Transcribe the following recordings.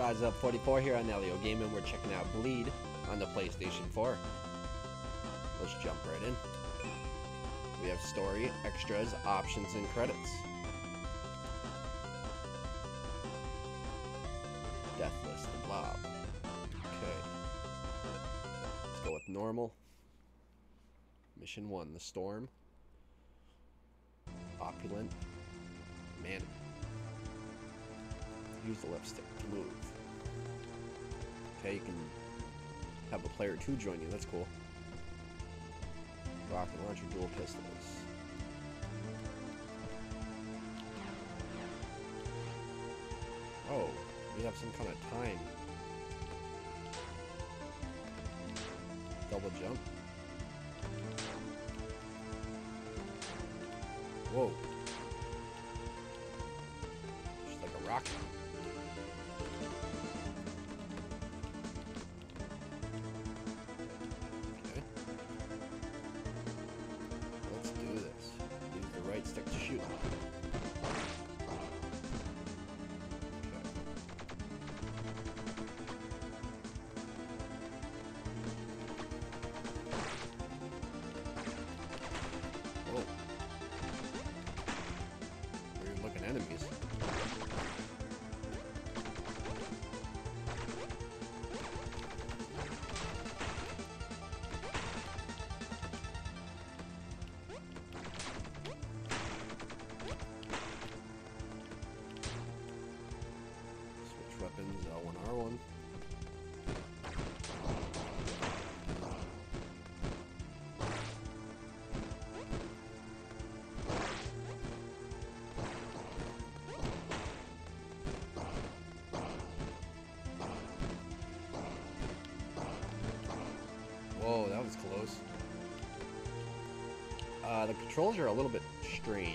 RiseUp44 here on LEO Gaming. We're checking out Bleed on the PlayStation 4. Let's jump right in. We have story, extras, options, and credits. Deathless, the blob. Okay. Let's go with normal. Mission 1, the storm. Opulent. Man. Use the left stick to move. Okay, you can have a player 2 join you. That's cool. Rocket launcher, dual pistols. Oh, we have some kind of time. Double jump. Whoa. Just like a rocket. To shoot. Okay. Whoa. Weird looking enemies. Weapons, L1R1. Whoa, that was close. The controls are a little bit strange.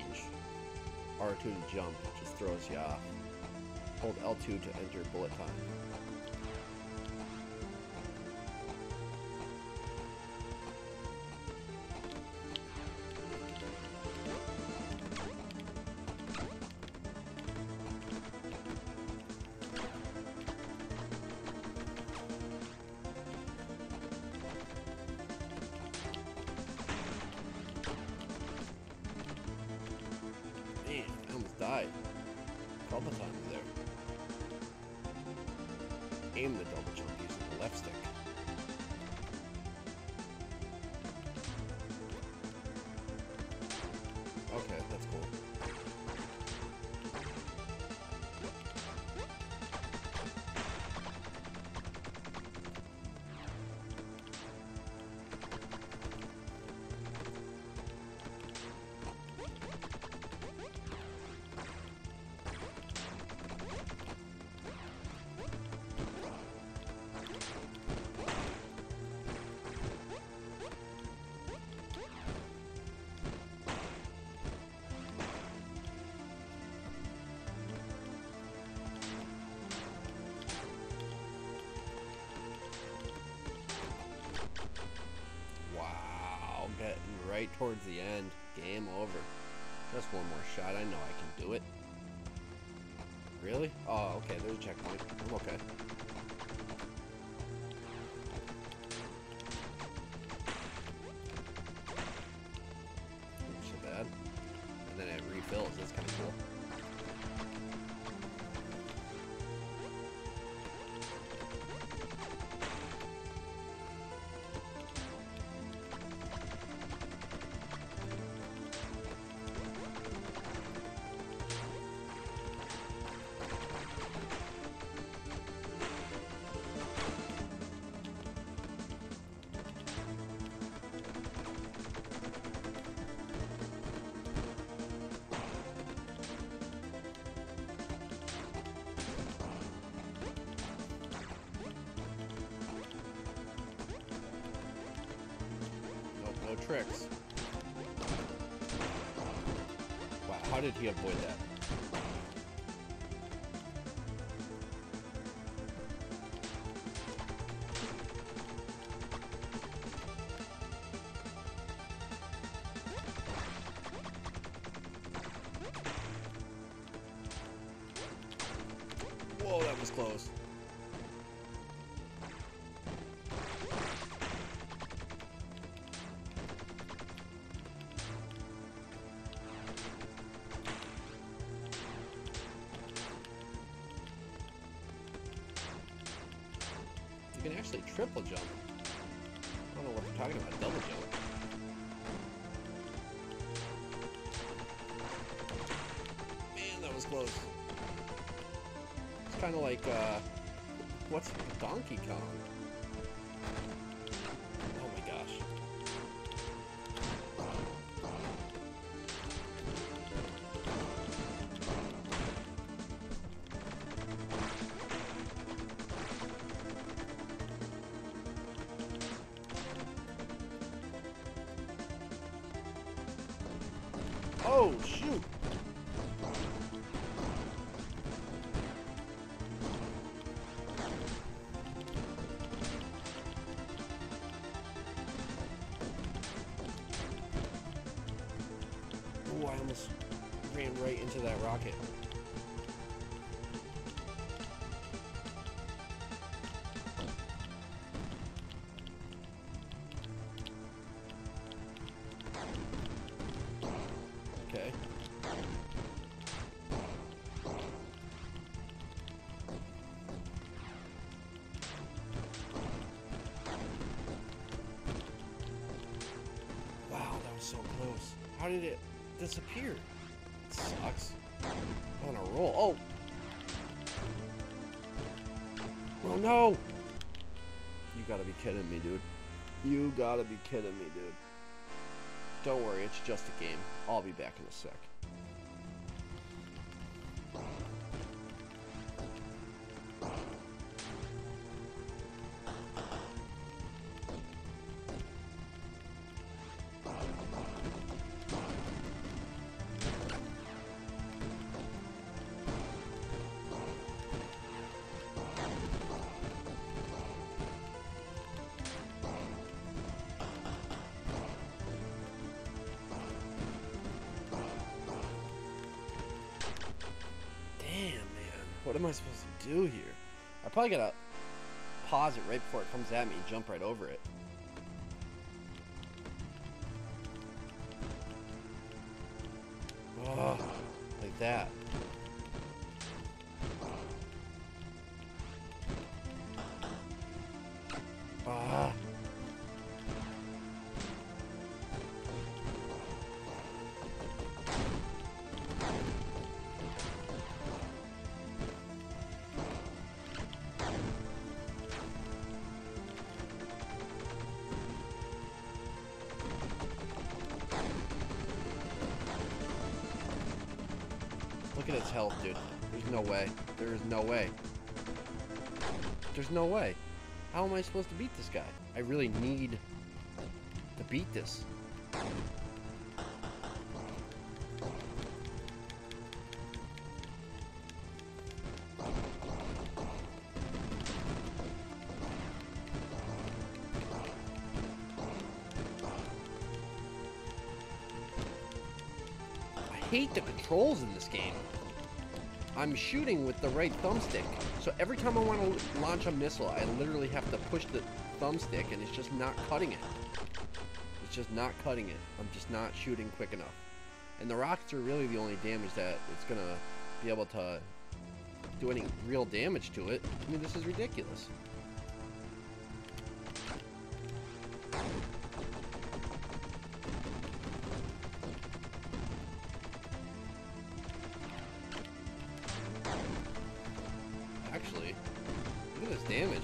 R2 to jump, it just throws you off. Hold L2 to enter bullet time. Man, I almost died. Couple times there. Aim the double jump using the left stick. Okay, that's cool. Right towards the end. Game over. Just one more shot. I know I can do it. Really? Oh, okay. There's a checkpoint. I'm okay. Not so bad. And then it refills. That's kind of cool. Tricks. Wow, how did he avoid that? Whoa, that was close. actually triple jump. I don't know what we're talking about, double jump. Man, that was close. It's kind of like, what's Donkey Kong? Oh my gosh. Oh, shoot! Ooh, I almost ran right into that rocket. Okay. Wow, that was so close. How did it disappear? It sucks. I'm on a roll. Oh! Oh no! You gotta be kidding me, dude. You gotta be kidding me, dude. Don't worry, it's just a game. I'll be back in a sec. What am I supposed to do here? I probably gotta pause it right before it comes at me and jump right over it. Oh, like that. Ah. Look at its health, dude. There's no way. There is no way. There's no way. How am I supposed to beat this guy? I really need to beat this. I hate the controls in this game. I'm shooting with the right thumbstick, so every time I want to launch a missile, I literally have to push the thumbstick, and it's just not cutting it. It's just not cutting it. I'm just not shooting quick enough. And the rockets are really the only damage that it's gonna be able to do any real damage to it. I mean, this is ridiculous. Actually, look at this damage.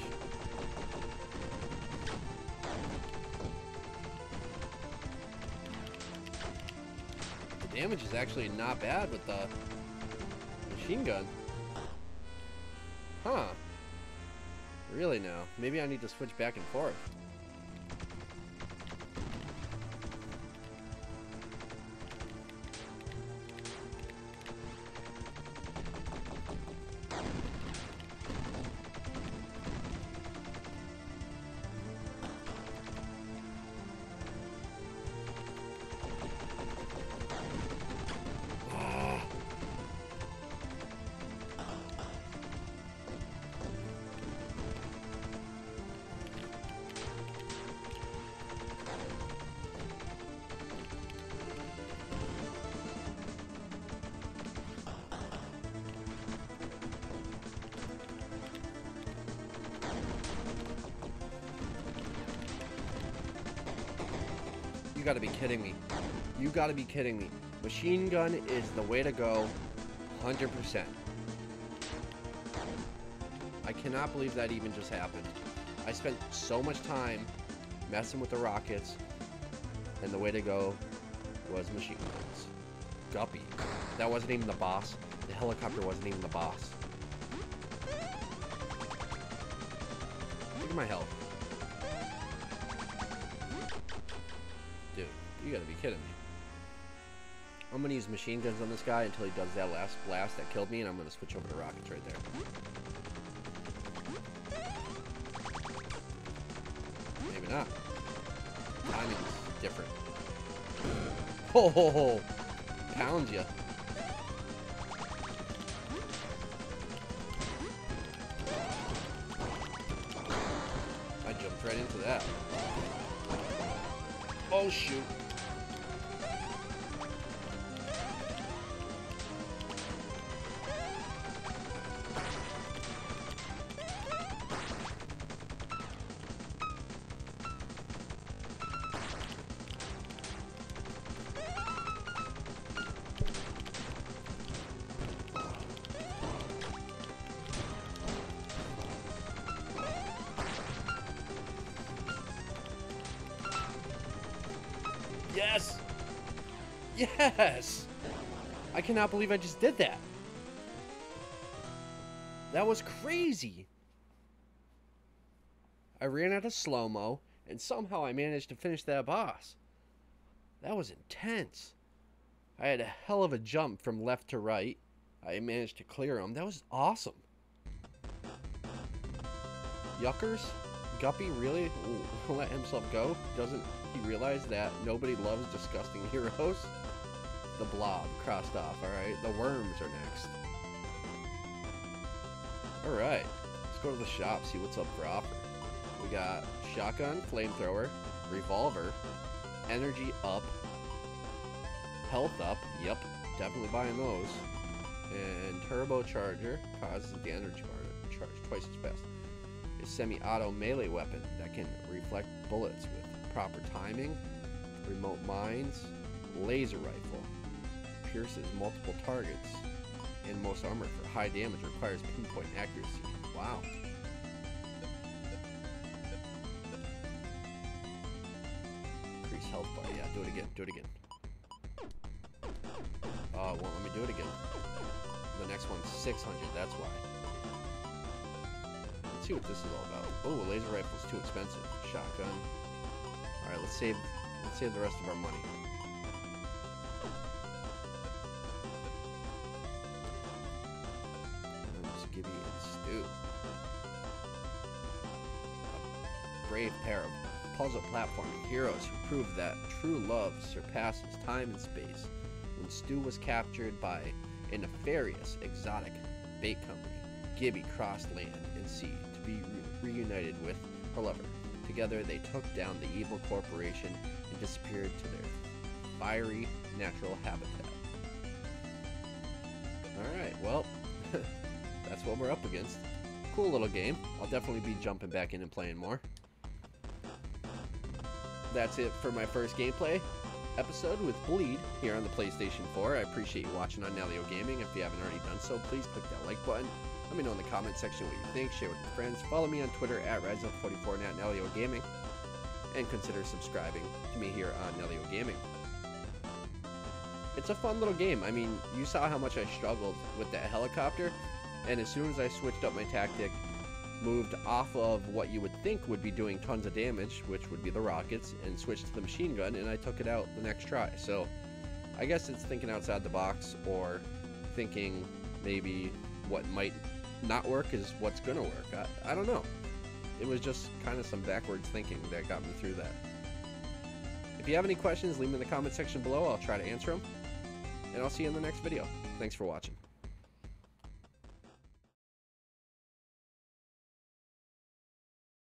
The damage is actually not bad with the machine gun. Huh. Really now. Maybe I need to switch back and forth. You gotta be kidding me. You gotta be kidding me. Machine gun is the way to go. 100%. I cannot believe that even just happened. I spent so much time messing with the rockets, and the way to go was machine guns. Guppy. That wasn't even the boss. The helicopter wasn't even the boss. Look at my health. Dude, you gotta be kidding me. I'm gonna use machine guns on this guy until he does that last blast that killed me, and I'm gonna switch over to rockets right there. Maybe not. Timing's different. Ho ho ho! Pound ya. I jumped right into that. Oh shoot. Yes! Yes! I cannot believe I just did that. That was crazy. I ran out of slow-mo, and somehow I managed to finish that boss. That was intense. I had a hell of a jump from left to right. I managed to clear him. That was awesome. Yuckers? Guppy, really? Ooh, let himself go? Doesn't... He realized that nobody loves disgusting heroes. The blob crossed off, alright? The worms are next. Alright, let's go to the shop, see what's up for offer. We got shotgun, flamethrower, revolver, energy up, health up, yep, definitely buying those. And turbocharger causes the energy bar to charge twice as fast. A semi-auto melee weapon that can reflect bullets with proper timing, remote mines, laser rifle, pierces multiple targets, and most armor for high damage, requires pinpoint accuracy. Wow. Increase health by, yeah, do it again, do it again. Oh, it won't let me do it again. The next one's 600, that's why. Let's see what this is all about. Oh, a laser rifle's too expensive. Shotgun. Alright, let's save the rest of our money. Skibby and Stew. A brave pair of puzzle platforming heroes who proved that true love surpasses time and space when Stew was captured by a nefarious exotic bait company. Gibby crossed land and sea to be reunited with her lover. Together, they took down the evil corporation and disappeared to their fiery natural habitat. Alright, well, that's what we're up against. Cool little game. I'll definitely be jumping back in and playing more. That's it for my first gameplay episode with Bleed here on the PlayStation 4. I appreciate you watching on Nalyo Gaming. If you haven't already done so, please click that like button. Let me know in the comment section what you think, share with your friends, follow me on Twitter at RiseUp44 and at Nalyo Gaming, and consider subscribing to me here on Nalyo Gaming. It's a fun little game. I mean, you saw how much I struggled with that helicopter, and as soon as I switched up my tactic, moved off of what you would think would be doing tons of damage, which would be the rockets, and switched to the machine gun, and I took it out the next try. So, I guess it's thinking outside the box, or thinking maybe what might not work is what's gonna work. I don't know. It was just kind of some backwards thinking that got me through that. If you have any questions, leave them in the comment section below. I'll try to answer them, and I'll see you in the next video. Thanks for watching.